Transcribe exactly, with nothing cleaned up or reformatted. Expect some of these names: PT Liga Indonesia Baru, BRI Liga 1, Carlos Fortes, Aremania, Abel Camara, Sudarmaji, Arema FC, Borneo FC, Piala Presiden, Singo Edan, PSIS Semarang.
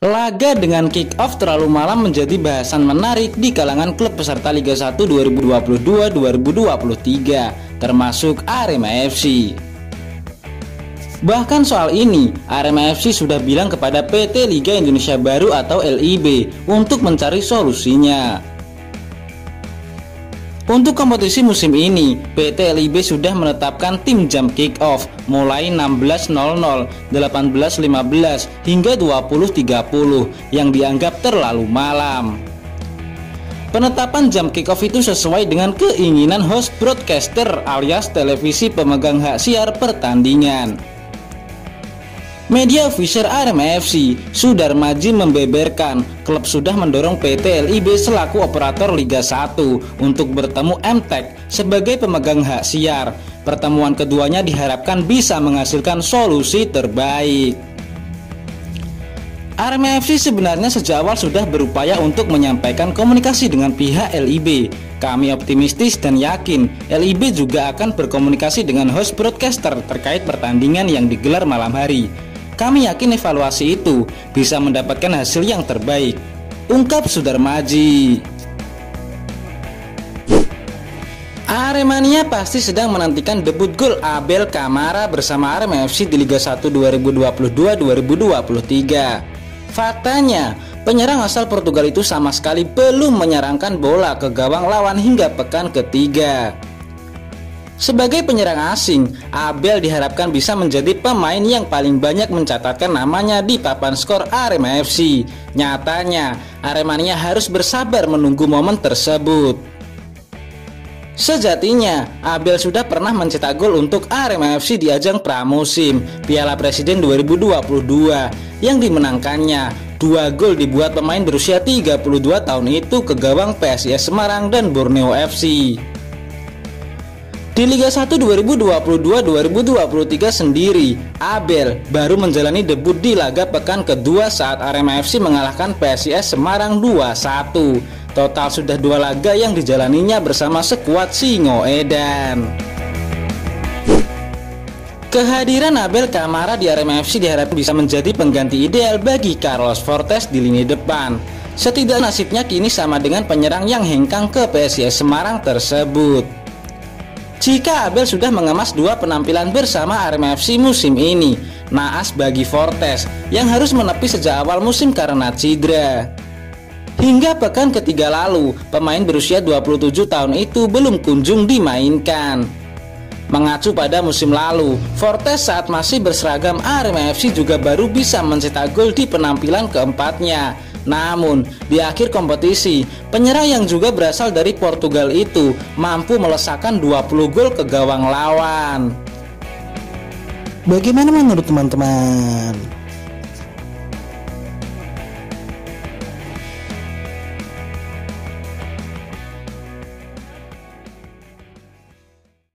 Laga dengan kick-off terlalu malam menjadi bahasan menarik di kalangan klub peserta Liga satu dua ribu dua puluh dua dua ribu dua puluh tiga, termasuk Arema F C. Bahkan soal ini, Arema F C sudah bilang kepada P T Liga Indonesia Baru atau L I B untuk mencari solusinya. Untuk kompetisi musim ini, P T L I B sudah menetapkan tim jam kick-off mulai enam belas nol nol, delapan belas lima belas, hingga dua puluh tiga puluh yang dianggap terlalu malam. Penetapan jam kick-off itu sesuai dengan keinginan host broadcaster alias televisi pemegang hak siar pertandingan. Media Official Arema F C, Sudarmaji membeberkan, klub sudah mendorong P T L I B selaku operator Liga satu untuk bertemu M Tech sebagai pemegang hak siar. Pertemuan keduanya diharapkan bisa menghasilkan solusi terbaik. Arema F C sebenarnya sejak awal sudah berupaya untuk menyampaikan komunikasi dengan pihak L I B. Kami optimistis dan yakin L I B juga akan berkomunikasi dengan host broadcaster terkait pertandingan yang digelar malam hari. Kami yakin evaluasi itu bisa mendapatkan hasil yang terbaik, ungkap Sudarmaji. Aremania pasti sedang menantikan debut gol Abel Camara bersama Arema F C di Liga satu dua ribu dua puluh dua dua ribu dua puluh tiga. Faktanya, penyerang asal Portugal itu sama sekali belum menyerangkan bola ke gawang lawan hingga pekan ketiga. Sebagai penyerang asing, Abel diharapkan bisa menjadi pemain yang paling banyak mencatatkan namanya di papan skor Arema F C. Nyatanya, Aremania harus bersabar menunggu momen tersebut. Sejatinya, Abel sudah pernah mencetak gol untuk Arema F C di ajang pramusim Piala Presiden dua ribu dua puluh dua yang dimenangkannya. Dua gol dibuat pemain berusia tiga puluh dua tahun itu ke gawang P S I S Semarang dan Borneo F C. Di Liga satu dua ribu dua puluh dua dua ribu dua puluh tiga sendiri, Abel baru menjalani debut di laga pekan kedua saat Arema F C mengalahkan P S I S Semarang dua satu. Total sudah dua laga yang dijalaninya bersama skuad Singo Edan. Kehadiran Abel Camara di Arema F C diharapkan bisa menjadi pengganti ideal bagi Carlos Fortes di lini depan. Setidaknya nasibnya kini sama dengan penyerang yang hengkang ke P S I S Semarang tersebut. Jika Abel sudah mengemas dua penampilan bersama Arema F C musim ini, naas bagi Fortes yang harus menepi sejak awal musim karena cedera. Hingga pekan ketiga lalu, pemain berusia dua puluh tujuh tahun itu belum kunjung dimainkan. Mengacu pada musim lalu, Fortes saat masih berseragam Arema F C juga baru bisa mencetak gol di penampilan keempatnya. Namun, di akhir kompetisi, penyerang yang juga berasal dari Portugal itu mampu melesakkan dua puluh gol ke gawang lawan. Bagaimana menurut teman-teman?